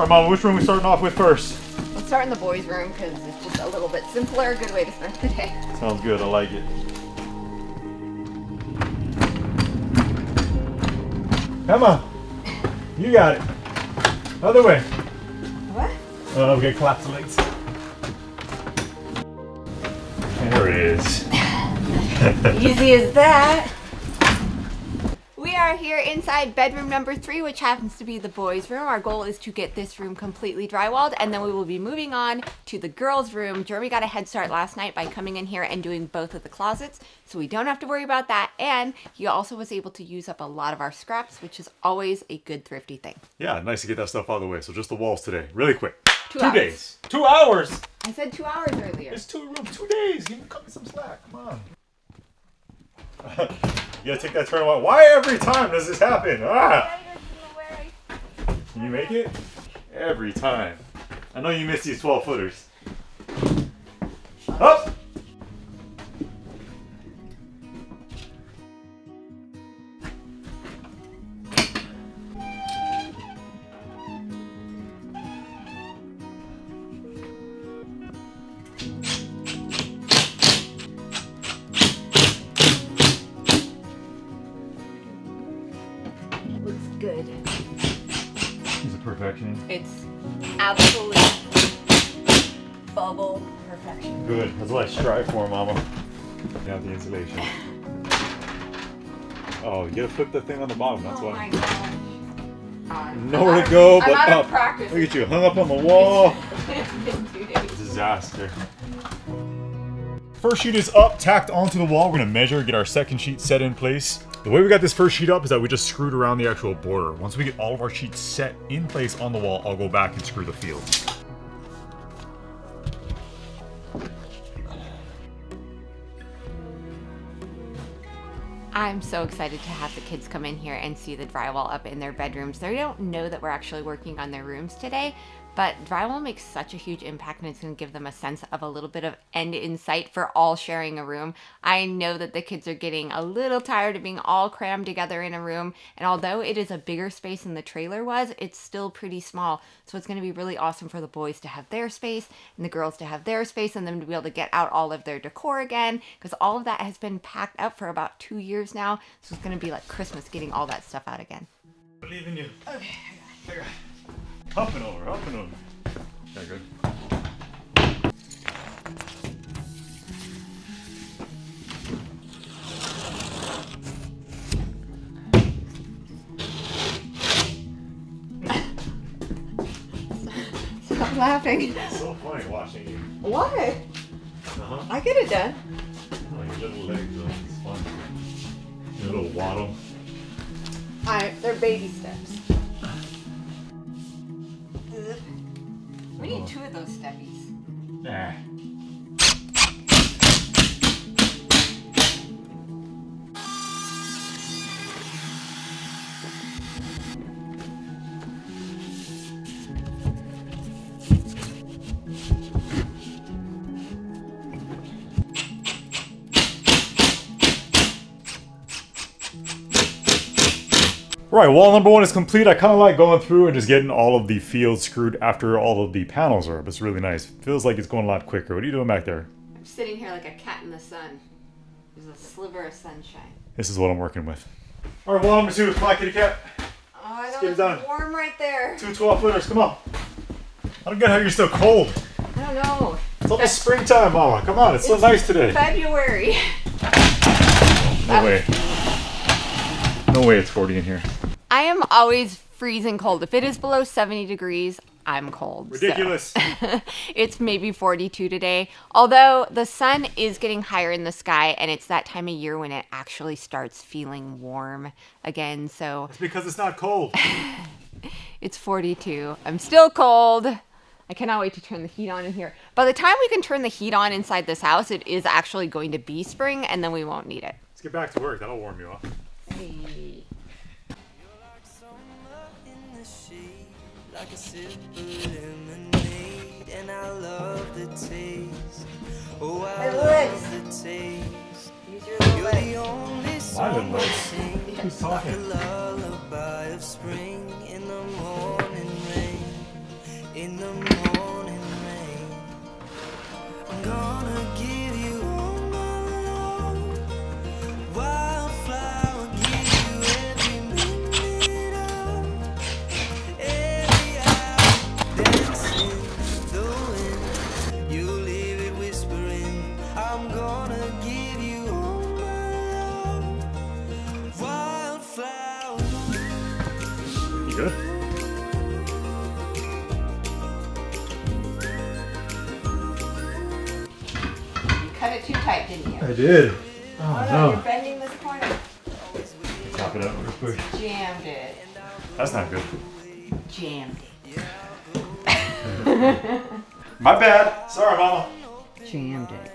All right, Mama, which room are we starting off with first? Let's start in the boys' room because it's just a little bit simpler, good way to spend the day. Sounds good, I like it. Emma, you got it. Other way. What? Oh, okay, collapse the legs. There it is. Easy as that. We are here inside bedroom number 3, which happens to be the boys' room. Our goal is to get this room completely drywalled, and then we will be moving on to the girls' room. Jeremy got a head start last night by coming in here and doing both of the closets, so we don't have to worry about that. And he also was able to use up a lot of our scraps, which is always a good thrifty thing. Yeah, nice to get that stuff out of the way. So just the walls today, really quick. Two days. 2 hours. I said 2 hours earlier. It's 2 rooms, 2 days. You can cut me some slack. Come on. You gotta take that turn. Why every time does this happen? Ah! Can you make it? Every time. I know you miss these 12-footers. Up! Good. She's a perfectionist. It's absolute bubble perfection. Good. That's what I strive for, Mama. Without the insulation. Oh, you gotta flip the thing on the bottom. That's why. Nowhere to go but up. Practice. Look at you, hung up on the wall. It's been 2 days. Disaster. First sheet is up, tacked onto the wall. We're gonna measure, get our second sheet set in place. The way we got this first sheet up is that we just screwed around the actual border. Once we get all of our sheets set in place on the wall, I'll go back and screw the field. I'm so excited to have the kids come in here and see the drywall up in their bedrooms. They don't know that we're actually working on their rooms today, but drywall makes such a huge impact, and it's going to give them a sense of a little bit of end in sight for all sharing a room. I know that the kids are getting a little tired of being all crammed together in a room, and although it is a bigger space than the trailer was, it's still pretty small. So it's going to be really awesome for the boys to have their space and the girls to have their space and them to be able to get out all of their decor again, because all of that has been packed up for about 2 years now. So it's going to be like Christmas getting all that stuff out again. I believe in you. Okay, I got it. Hopping over, hopping over. Okay, good. Stop laughing. It's so funny watching you. What? Uh-huh. I get it done. Oh, your little legs, though. It's fun. Your little waddle. They're baby steps. We need 2 of those steppies. Nah. All right, wall number 1 is complete. I kind of like going through and just getting all of the fields screwed after all of the panels are up. It's really nice. Feels like it's going a lot quicker. What are you doing back there? I'm sitting here like a cat in the sun. There's a sliver of sunshine. This is what I'm working with. All right, wall number 2. Come on, kitty cat. Oh, I don't know. It's warm right there. 2 12-footers. Come on. I don't get how you're still cold. I don't know. It's almost springtime, Mama. Come on, it's so nice today. February. No way. No way it's 40 in here. I am always freezing cold. If it is below 70 degrees, I'm cold. Ridiculous. So. It's maybe 42 today, although the sun is getting higher in the sky, and it's that time of year when it actually starts feeling warm again. So it's because it's not cold. It's 42. I'm still cold. I cannot wait to turn the heat on in here. By the time we can turn the heat on inside this house, it is actually going to be spring, and then we won't need it. Let's get back to work. That'll warm you up. Hey. Like a sip of lemonade, and I love the taste. Oh, I love the taste. You're the only song I sing. Like a lullaby of spring in the morning rain. in the morning rain. I'm gonna give you all my love. Wildflower, give you every minute of every hour. Dancing the wind, you leave it whispering. I'm gonna give you all my love. Wildflower. You good? Cut it too tight, didn't you? I did. Oh, no. You're bending this corner. Chop it up real quick. Jammed it. That's not good. Jammed it. My bad. Sorry, Mama. Jammed it.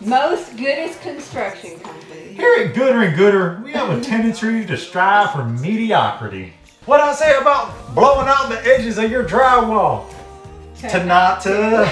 Most goodest construction company. Here at Gooder and Gooder, we have a tendency to strive for mediocrity. What I say about blowing out the edges of your drywall? Tanata.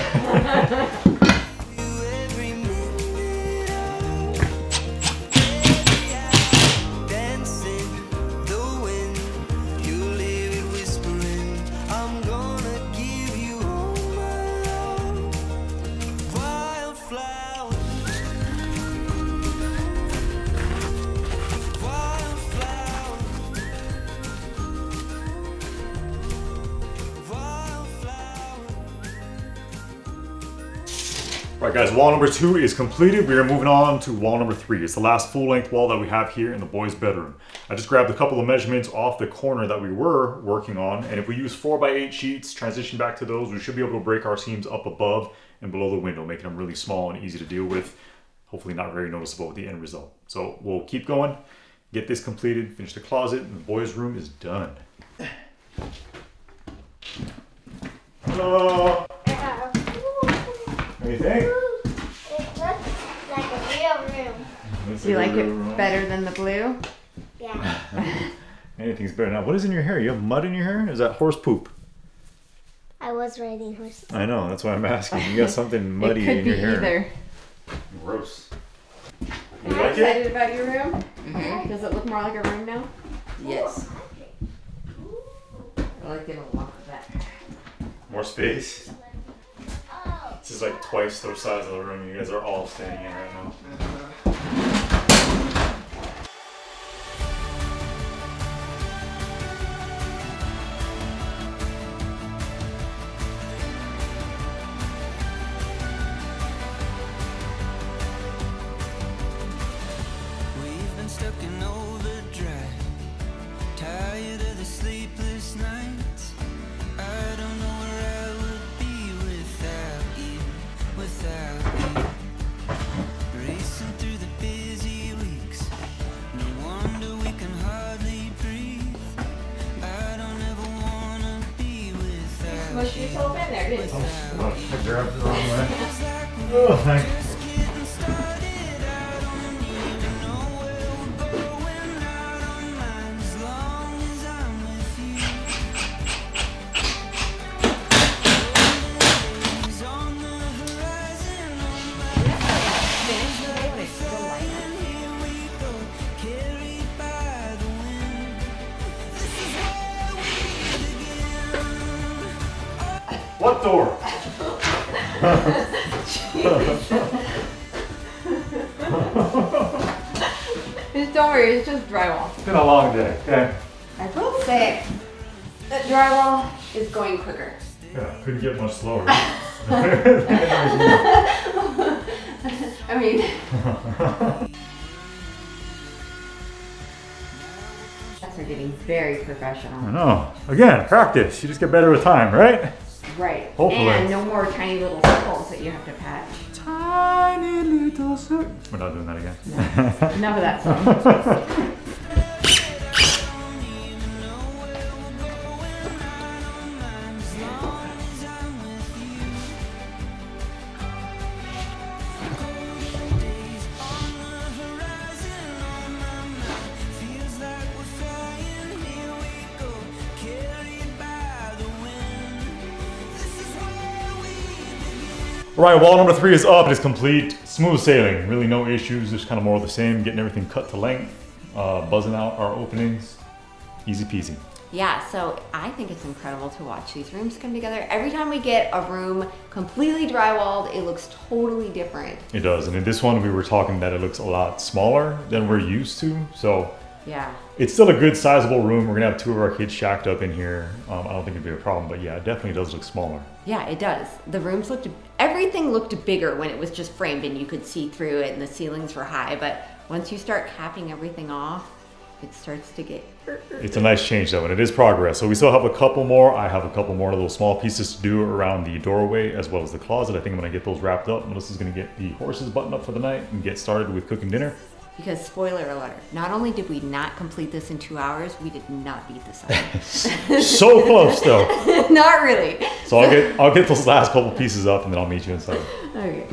Alright guys, wall number 2 is completed. We are moving on to wall number 3. It's the last full-length wall that we have here in the boys' bedroom. I just grabbed a couple of measurements off the corner that we were working on, and if we use 4x8 sheets, transition back to those, we should be able to break our seams up above and below the window, making them really small and easy to deal with. Hopefully not very noticeable with the end result. So we'll keep going, get this completed, finish the closet, and the boys' room is done. Hello! What do you think? It looks like a real room. Do you like it better than the blue? Yeah. Anything's better now. What is in your hair? You have mud in your hair? Is that horse poop? I was riding horses. I know. That's why I'm asking. You got something muddy in your hair. It could be either. Gross. You like it? Are you excited about your room? Mm-hmm. Does it look more like a room now? Yes. I like it a lot of that. More space? This is like twice the size of the room you guys are all standing in right now. We've been stuck in overdrive, tired of the sleepless nights. I don't know. Racing through the busy weeks, no wonder we can hardly breathe. I don't ever want to be without. Well, she's all in there, didn't you? I grabbed it the wrong way. Oh, thanks. What door? Don't worry, it's just drywall. It's been a long day, okay? I will say that drywall is going quicker. Yeah, couldn't get much slower. I mean... We're getting very professional. I know. Again, practice. You just get better with time, right? Right. Hopefully. And no more tiny little circles that you have to patch. Tiny little circles. We're not doing that again. No. Enough of that song. All right, wall number 3 is up. It is complete. Smooth sailing, really no issues. Just kind of more of the same, getting everything cut to length, buzzing out our openings. Easy peasy. Yeah, so I think it's incredible to watch these rooms come together. Every time we get a room completely drywalled, it looks totally different. It does, and in this one we were talking that it looks a lot smaller than we're used to, so yeah, it's still a good sizable room. We're gonna have two of our kids shacked up in here. I don't think it'd be a problem, but yeah, it definitely does look smaller. Yeah, it does. The rooms looked, everything looked bigger when it was just framed and you could see through it and the ceilings were high, but once you start capping everything off, it starts to get... It's a nice change though, and it is progress. So we still have a couple more. I have a couple more little small pieces to do around the doorway as well as the closet. I think I'm gonna get those wrapped up. Melissa's gonna get the horses buttoned up for the night and get started with cooking dinner. Because spoiler alert, not only did we not complete this in 2 hours, we did not beat the sun. So close though. Not really. So I'll get those last couple pieces up and then I'll meet you inside. Okay.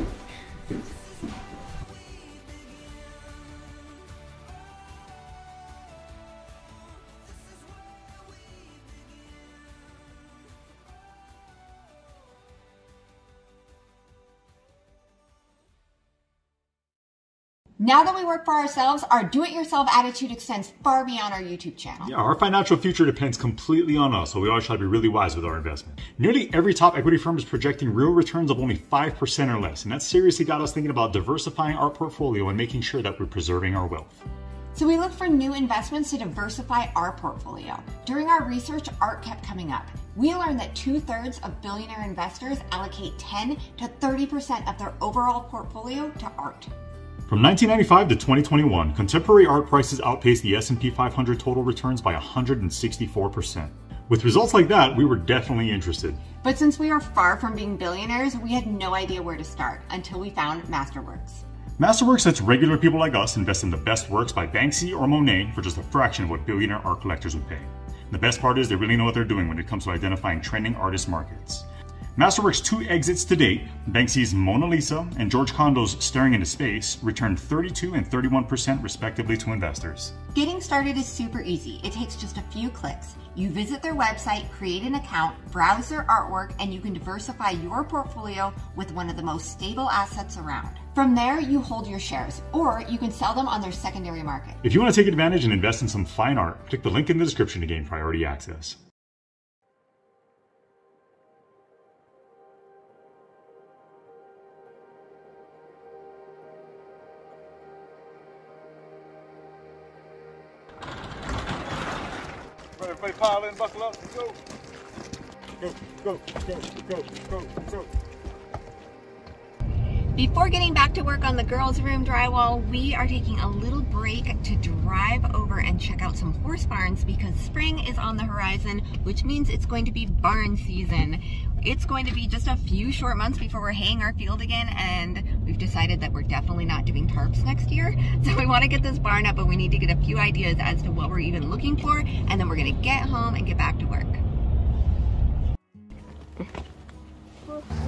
Now that we work for ourselves, our do-it-yourself attitude extends far beyond our YouTube channel. Yeah, our financial future depends completely on us, so we always try to be really wise with our investment. Nearly every top equity firm is projecting real returns of only 5% or less, and that seriously got us thinking about diversifying our portfolio and making sure that we're preserving our wealth. So we look for new investments to diversify our portfolio. During our research, art kept coming up. We learned that 2/3 of billionaire investors allocate 10 to 30% of their overall portfolio to art. From 1995 to 2021, contemporary art prices outpaced the S&P 500 total returns by 164%. With results like that, we were definitely interested. But since we are far from being billionaires, we had no idea where to start until we found Masterworks. Masterworks lets regular people like us invest in the best works by Banksy or Monet for just a fraction of what billionaire art collectors would pay. And the best part is they really know what they're doing when it comes to identifying trending artist markets. Masterworks' two exits to date, Banksy's Mona Lisa and George Kondo's Staring into Space, returned 32 and 31% respectively to investors. Getting started is super easy. It takes just a few clicks. You visit their website, create an account, browse their artwork, and you can diversify your portfolio with one of the most stable assets around. From there, you hold your shares, or you can sell them on their secondary market. If you want to take advantage and invest in some fine art, click the link in the description to gain priority access. Everybody pile in, buckle up, and go. Go, go, go, go, go, go. Before getting back to work on the girls' room drywall, we are taking a little break to drive over and check out some horse barns because spring is on the horizon, which means it's going to be barn season. It's going to be just a few short months before we're haying our field again, and we've decided that we're definitely not doing tarps next year. So we want to get this barn up, but we need to get a few ideas as to what we're even looking for, and then we're going to get home and get back to work.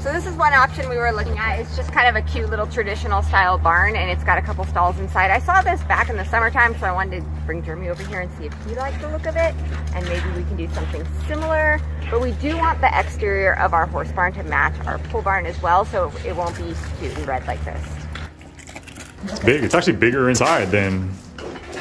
So this is one option we were looking at. It's just kind of a cute little traditional style barn, and it's got a couple stalls inside. I saw this back in the summertime, so I wanted to bring Jeremy over here and see if he liked the look of it, and maybe we can do something similar. But we do want the exterior of our horse barn to match our pole barn as well, so it won't be cute and red like this. It's big. It's actually bigger inside than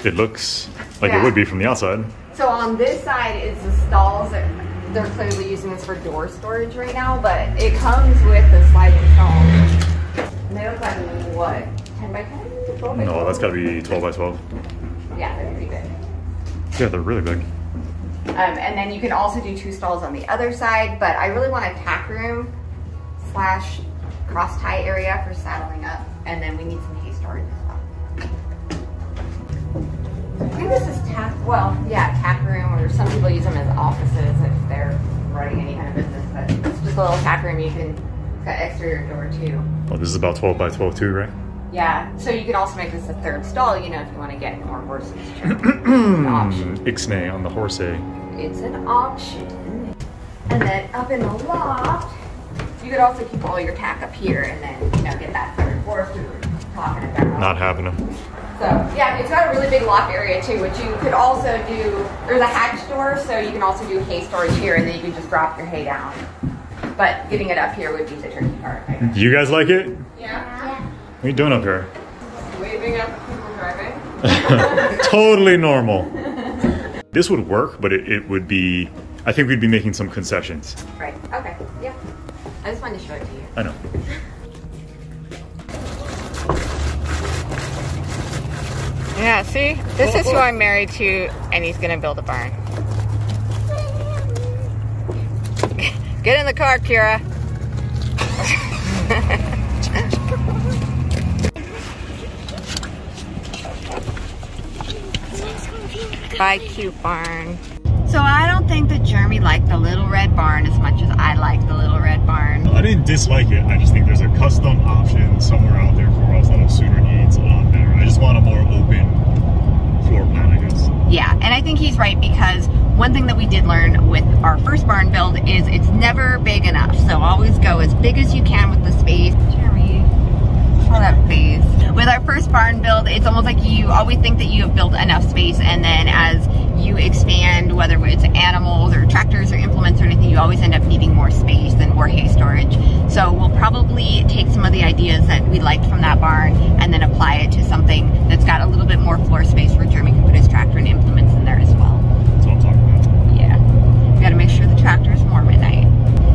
it looks like it would be from the outside. So on this side is the stalls that they're clearly using this for door storage right now, but it comes with the sliding stalls. And they look like, what, 10 by 10? 12 by 12? No, that's gotta be 12 by 12. Yeah, they're pretty big. Yeah, they're really big. And then you can also do two stalls on the other side, but I really want a tack room / cross tie area for saddling up. And then we need some hay storage as well. I think this is tack, well, yeah, tack room, or some people use them as offices if they're running any kind of business, but it's just a little tack room. You can, it's got exterior door too. Well, this is about 12 by 12 too, right? Yeah, so you could also make this a third stall, you know, if you want to get more horses. It's an option. Ixnay on the horse A. It's an option. And then up in the loft, you could also keep all your tack up here and then, you know, get that third horse we were talking about. Not happening. So yeah, it's got a really big loft area too, which you could also do, there's a hatch door, so you can also do hay storage here, and then you can just drop your hay down. But getting it up here would be the tricky part, I guess. You guys like it? Yeah. What are you doing up here? Waving at people driving. Totally normal. This would work, but it would be, I think we'd be making some concessions. Right, okay, yeah. I just wanted to show it to you. I know. Yeah, see? This is who I'm married to, and he's gonna build a barn. Get in the car, Kira. Bye, cute barn. So I don't think that Jeremy liked the little red barn as much as I liked the little red barn. I didn't dislike it. I just think there's a custom option somewhere out there for us that'll suit our needs a lot better. I just want a more open floor plan, I guess. Yeah, and I think he's right, because one thing that we did learn with our first barn build is it's never big enough. So always go as big as you can with the space. Jeremy, oh, that face. With our first barn build, it's almost like you always think that you have built enough space, and then as you expand, whether it's animals or tractors or implements or anything, you always end up needing more space and more hay storage. So we'll probably take some of the ideas that we liked from that barn and then apply it to something that's got a little bit more floor space where Jeremy can put his tractor and implements in there as well. That's what I'm talking about. Yeah. We gotta make sure the tractor is warm at night.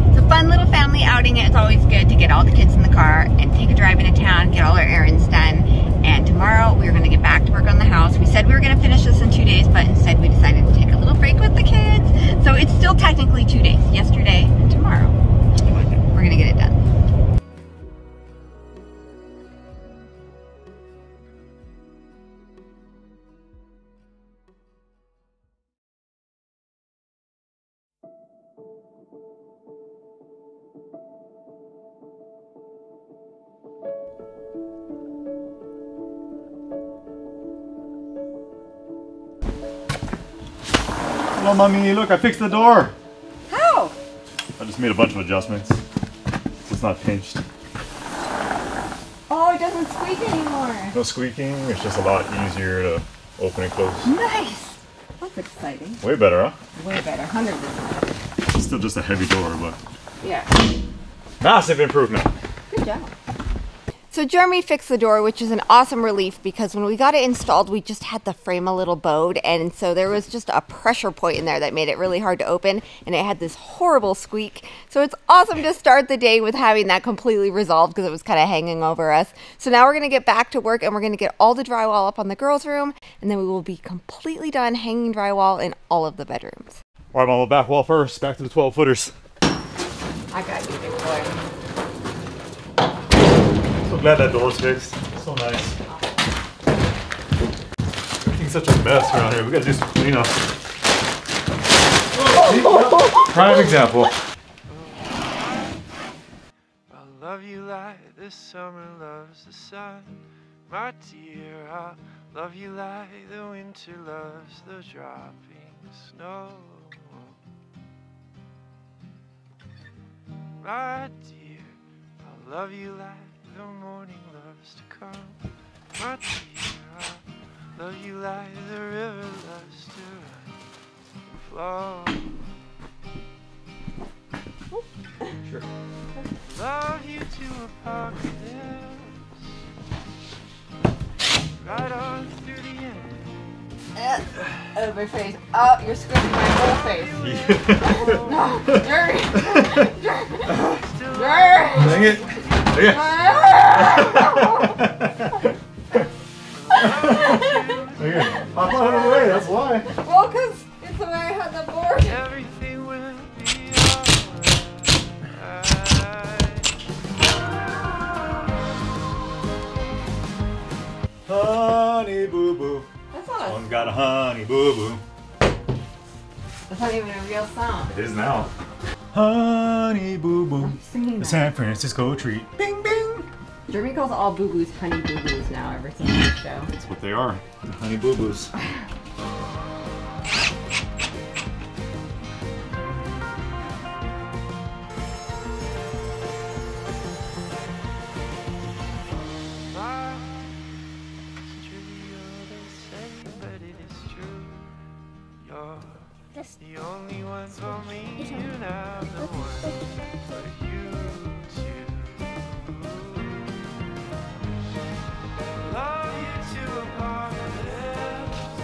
It's a fun little family outing. It's always good to get all the kids in the car and take a drive into town, get all our errands done. And tomorrow we're gonna get back to work on the house. We said we were gonna finish this in 2 days, but instead we decided to take a little break with the kids. So it's still technically 2 days, yesterday and tomorrow. We're gonna get it done. Hello, Mommy. Look, I fixed the door. How? I just made a bunch of adjustments. It's not pinched. Oh, it doesn't squeak anymore. No squeaking. It's just a lot easier to open and close. Nice. That's exciting. Way better, huh? Way better. 100%. It's still just a heavy door, but... yeah. Massive improvement. Good job. So Jeremy fixed the door, which is an awesome relief, because when we got it installed, we just had the frame a little bowed, and so there was just a pressure point in there that made it really hard to open, and it had this horrible squeak. So it's awesome to start the day with having that completely resolved, because it was kind of hanging over us. So now we're going to get back to work, and we're going to get all the drywall up on the girls' room, and then we will be completely done hanging drywall in all of the bedrooms. All right, Mom, back wall first, back to the 12-footers. I got you, big boy. So glad that door's fixed. So nice. Everything's such a mess around here. We gotta do some cleanup. Prime example. I love you like the summer loves the sun, my dear. I love you like the winter loves the dropping snow, my dear. I love you like the morning loves to come, my dear. I love you like the river loves to flow. Sure. Love you to apocalypse, right on through the end. Over face. Oh, you're squishing my whole face. No, Jerry. Dang it. Yeah. Okay. I'm out of the way, that's why. Well, because it's the way I had the board. Everything will be alright. Honey boo boo. That's not a... One's got a honey boo boo. That's not even a real song. It is now. Honey boo boo, the San Francisco treat. Bing bing. Jeremy calls all boo boos honey boo boos now ever since the show. That's what they are, the honey boo boos. The only one for me, you now, the one for you too. Love you to a part of this.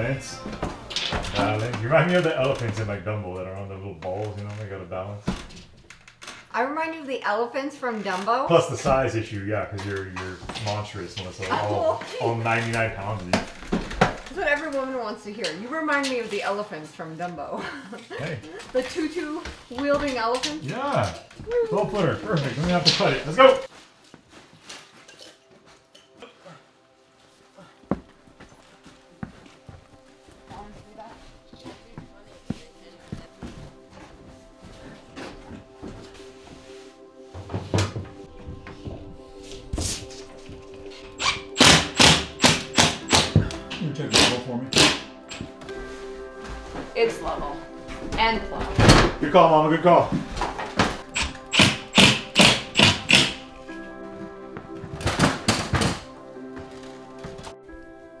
balance. You remind me of the elephants in like Dumbo that are on the little balls, you know, they gotta balance. I remind you of the elephants from Dumbo? Plus the size issue, yeah, because you're monstrous and it's like all 99 pounds of you. That's what every woman wants to hear. You remind me of the elephants from Dumbo. Hey. The tutu-wielding elephants. Yeah. Low footer. Perfect. We're going to have to cut it. Let's go. It's level and flow. Good call, Mama. Good call.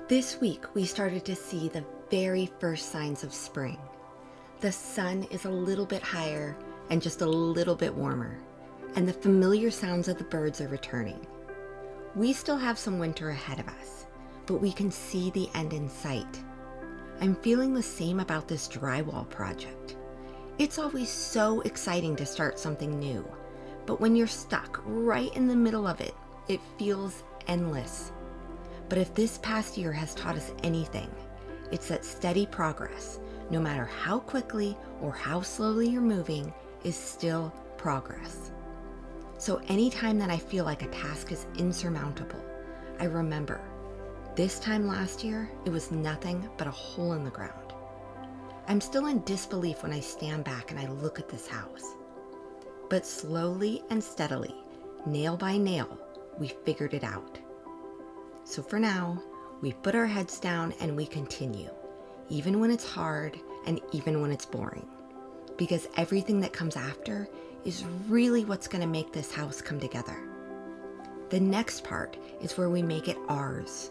This week, we started to see the very first signs of spring. The sun is a little bit higher and just a little bit warmer, and the familiar sounds of the birds are returning. We still have some winter ahead of us, but we can see the end in sight. I'm feeling the same about this drywall project. It's always so exciting to start something new, but when you're stuck right in the middle of it, it feels endless. But if this past year has taught us anything, it's that steady progress, no matter how quickly or how slowly you're moving, is still progress. So anytime that I feel like a task is insurmountable, I remember, this time last year, it was nothing but a hole in the ground. I'm still in disbelief when I stand back and I look at this house. But slowly and steadily, nail by nail, we figured it out. So for now, we put our heads down and we continue, even when it's hard and even when it's boring. Because everything that comes after is really what's going to make this house come together. The next part is where we make it ours.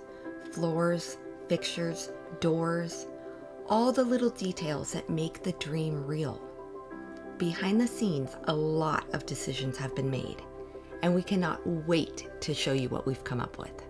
Floors, fixtures, doors, all the little details that make the dream real. Behind the scenes, a lot of decisions have been made, and we cannot wait to show you what we've come up with.